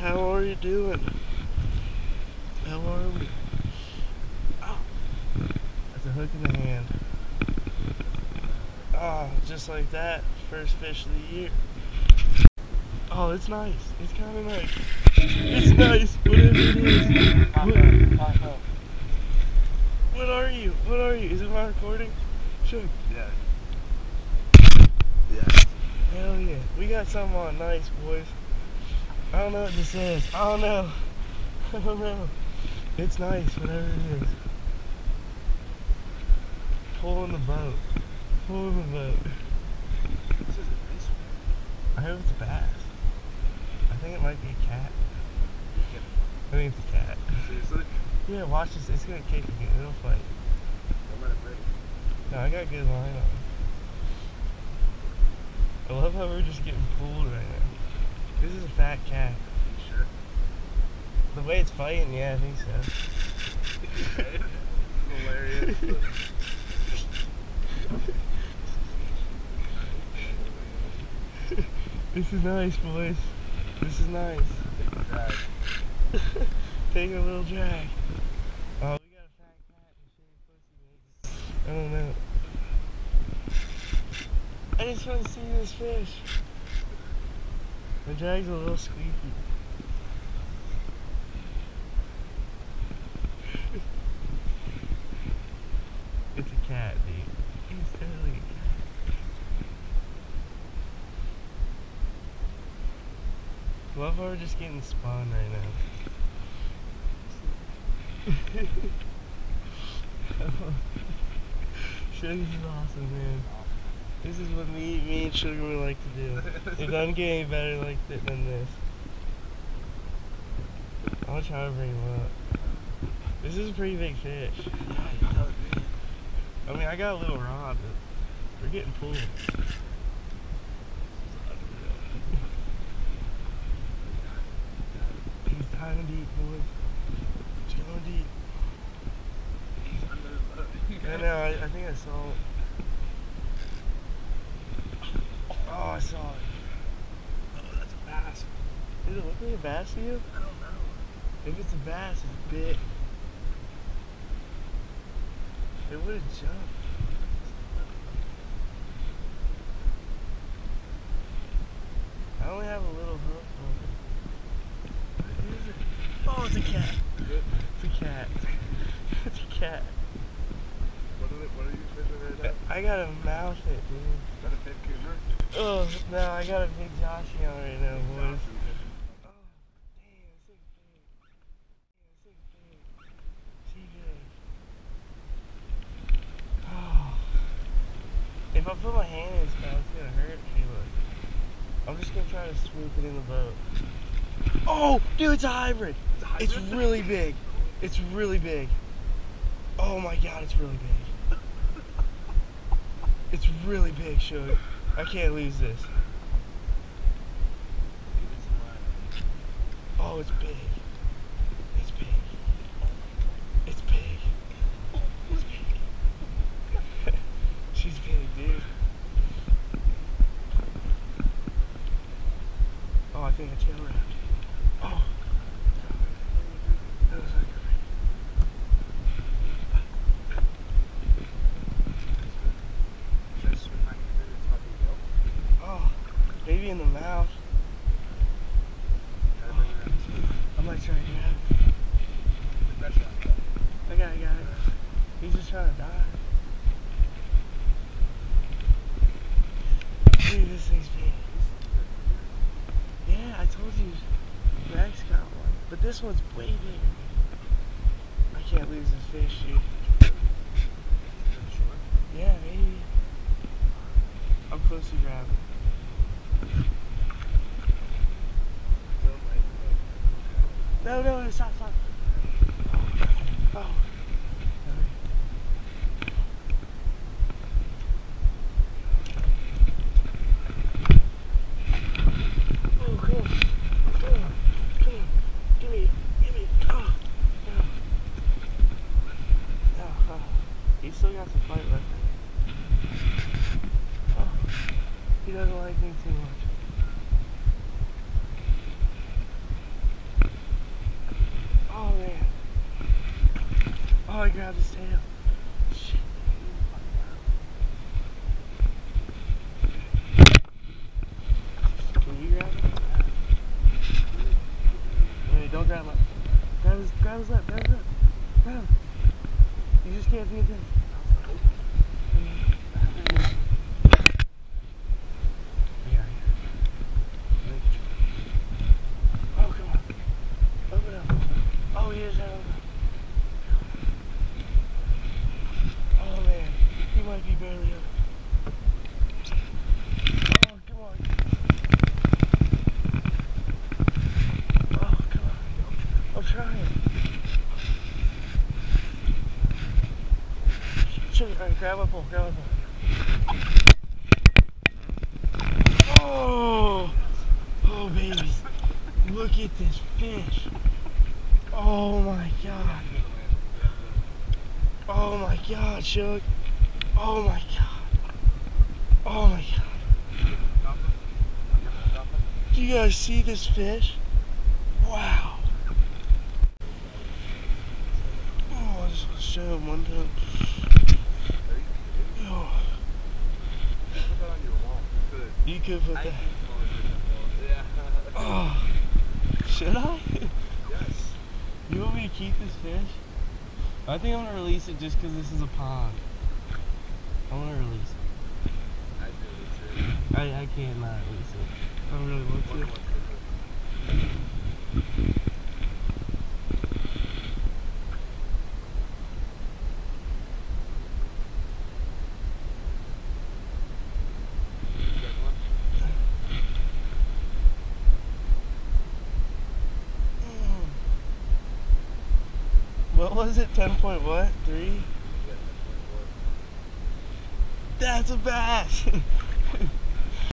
How are you doing? How are we? Oh, that's a hook in the hand. Oh, just like that, first fish of the year. Oh, it's nice. It's kind of nice. It's nice, whatever it is. What are you? What are you? Is it my recording? Sure. Yeah. Yeah. Hell yeah. We got something on nice, boys. I don't know what this is. I don't know. I don't know. It's nice, whatever it is. Pulling the boat. Pulling the boat. This is a nice one. I hope it's a bass. I think it might be a cat. I think it's a cat. Seriously? Yeah, watch this. It's gonna kick again. It'll fight. Don't let it break. No, I got a good line on. I love how we're just getting pulled right now. This is a fat cat. You sure? The way it's fighting, yeah, I think so. Hilarious. This is nice, boys. This is nice. Take a drag. Take a little drag. Oh, we got a fat cat and shitty pussy, I don't know. I just want to see this fish. The drag's a little squeaky. It's a cat, dude. It's totally a cat. Love how we're just getting spawned right now. Sugar is awesome, man. This is what me and Sugar would like to do. It doesn't get any better like that than this. I'll try to bring him up. This is a pretty big fish. I mean, I got a little rod, but we're getting pulled. He's diving deep, boys. He's going deep. I know, I think I saw it. Oh, I saw it. Oh, that's a bass. Did it look like a bass to you? I don't know. If it's a bass, it's big. It would have jumped. I only have a little hook on it. What is it? Oh, it's a cat. It's a cat. It's a cat. What are you fishing right now? I got a mouth it, dude. Is that a big cougar? Oh, no, I got a big joshie on right now, boys. Oh, damn, this is big. Damn, this is big. She big. Oh. If I put my hand in this mouth, it's gonna hurt, Sheila. I'm just gonna try to swoop it in the boat. Oh, dude, it's a hybrid. It's a hybrid? It's really big. It's really big. Oh my god, it's really big. It's really big, Sugar. I can't lose this. Oh, it's big. It's big. It's big. It's big. She's big, dude. Oh, I think I tail wrapped. Oh. That was like in the mouth. Oh, I'm like trying to grab him. I got it. He's just trying to die. Dude, this thing's big. Yeah, I told you Max got one. But this one's way bigger. I can't lose this fish, dude. Yeah, maybe. I'm close to grabbing. No, stop. Oh. Oh, come on. Give me. Oh. No. He still got some fight left. Oh. He doesn't like me too much. Oh, I grabbed his tail. Shit. Can you grab him? Wait, don't grab him. Grab his lip. Grab his lip. Grab him. You just can't be a dick. Alright, grab a pole, grab a pole. Oh! Oh, babies. Look at this fish. Oh my god. Oh my god, Shook. Oh my god. Oh my god. Do you guys see this fish? Wow. Oh, I just show him one time. You could put that. Oh, should I? Yes. You want me to keep this fish? I think I'm gonna release it just because this is a pond. I'm gonna release it. I'd release it. I can't not release it. I don't really want to. What was it? 10 point what? 3? Yeah, 10.4. That's a bass!